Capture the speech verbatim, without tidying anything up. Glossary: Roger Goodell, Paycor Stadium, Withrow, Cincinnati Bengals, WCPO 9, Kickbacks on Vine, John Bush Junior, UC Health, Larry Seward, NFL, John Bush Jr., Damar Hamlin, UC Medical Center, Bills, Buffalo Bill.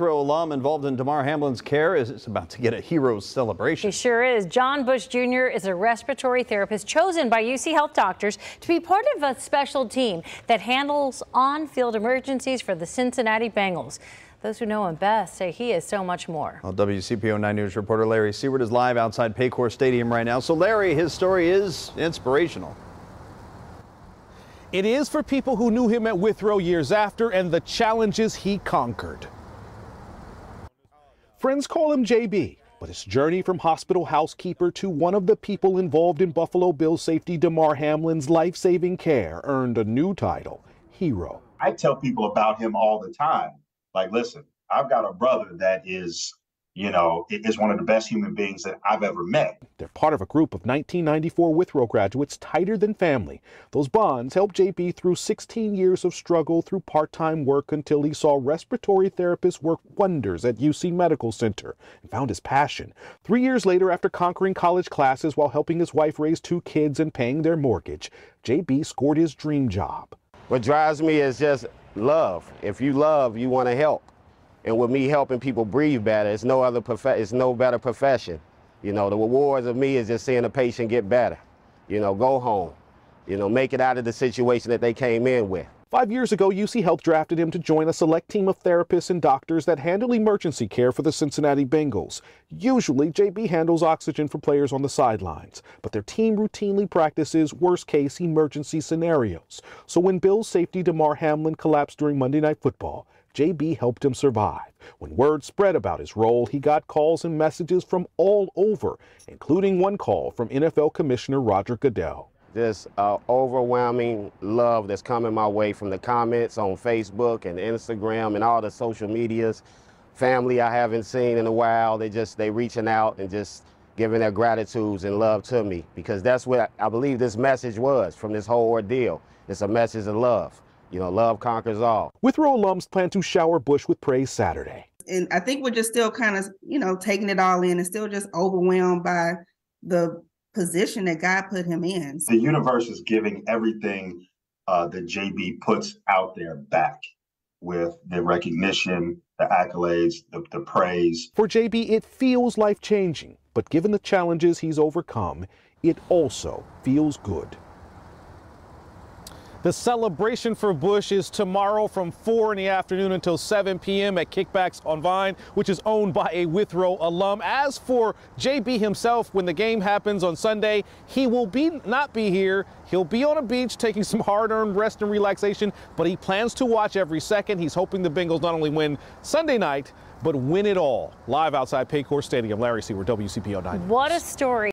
Withrow alum involved in Damar Hamlin's care is about to get a hero's celebration. He sure is. John Bush Junior is a respiratory therapist chosen by U C Health doctors to be part of a special team that handles on-field emergencies for the Cincinnati Bengals. Those who know him best say he is so much more. Well, W C P O nine News reporter Larry Seward is live outside Paycor Stadium right now. So, Larry, his story is inspirational. It is for people who knew him at Withrow years after and the challenges he conquered. Friends call him J B, but his journey from hospital housekeeper to one of the people involved in Buffalo Bill safety Damar Hamlin's life-saving care earned a new title, hero. I tell people about him all the time. Like, listen, I've got a brother that is, you know, is one of the best human beings that I've ever met. They're part of a group of nineteen ninety-four Withrow graduates tighter than family. Those bonds helped J B through sixteen years of struggle through part-time work until he saw respiratory therapists work wonders at U C Medical Center and found his passion. Three years later, after conquering college classes while helping his wife raise two kids and paying their mortgage, J B scored his dream job. What drives me is just love. If you love, you want to help. And with me helping people breathe better, it's no other prof it's no better profession. You know, the rewards of me is just seeing a patient get better, you know, go home, you know, make it out of the situation that they came in with. Five years ago, U C Health drafted him to join a select team of therapists and doctors that handle emergency care for the Cincinnati Bengals. Usually, J B handles oxygen for players on the sidelines, but their team routinely practices worst-case emergency scenarios. So when Bills safety Damar Hamlin collapsed during Monday Night Football, J B helped him survive. When word spread about his role, he got calls and messages from all over, including one call from N F L Commissioner Roger Goodell. This uh, overwhelming love that's coming my way from the comments on Facebook and Instagram and all the social medias. Family I haven't seen in a while, they just, they reaching out and just giving their gratitudes and love to me, because that's what I, I believe this message was from this whole ordeal. It's a message of love. You know, love conquers all. Withrow alums plan to shower Bush with praise Saturday. And I think we're just still kind of, you know, taking it all in and still just overwhelmed by the position that God put him in. The universe is giving everything uh, that J B puts out there back, with the recognition, the accolades, the, the praise. For J B, it feels life-changing, but given the challenges he's overcome, it also feels good. The celebration for Bush is tomorrow from four in the afternoon until seven p m at Kickbacks on Vine, which is owned by a Withrow alum. As for J B himself, when the game happens on Sunday, he will be not be here. He'll be on a beach taking some hard-earned rest and relaxation, but he plans to watch every second. He's hoping the Bengals not only win Sunday night, but win it all. Live outside Paycor Stadium, Larry Seward, W C P O nine. What a story.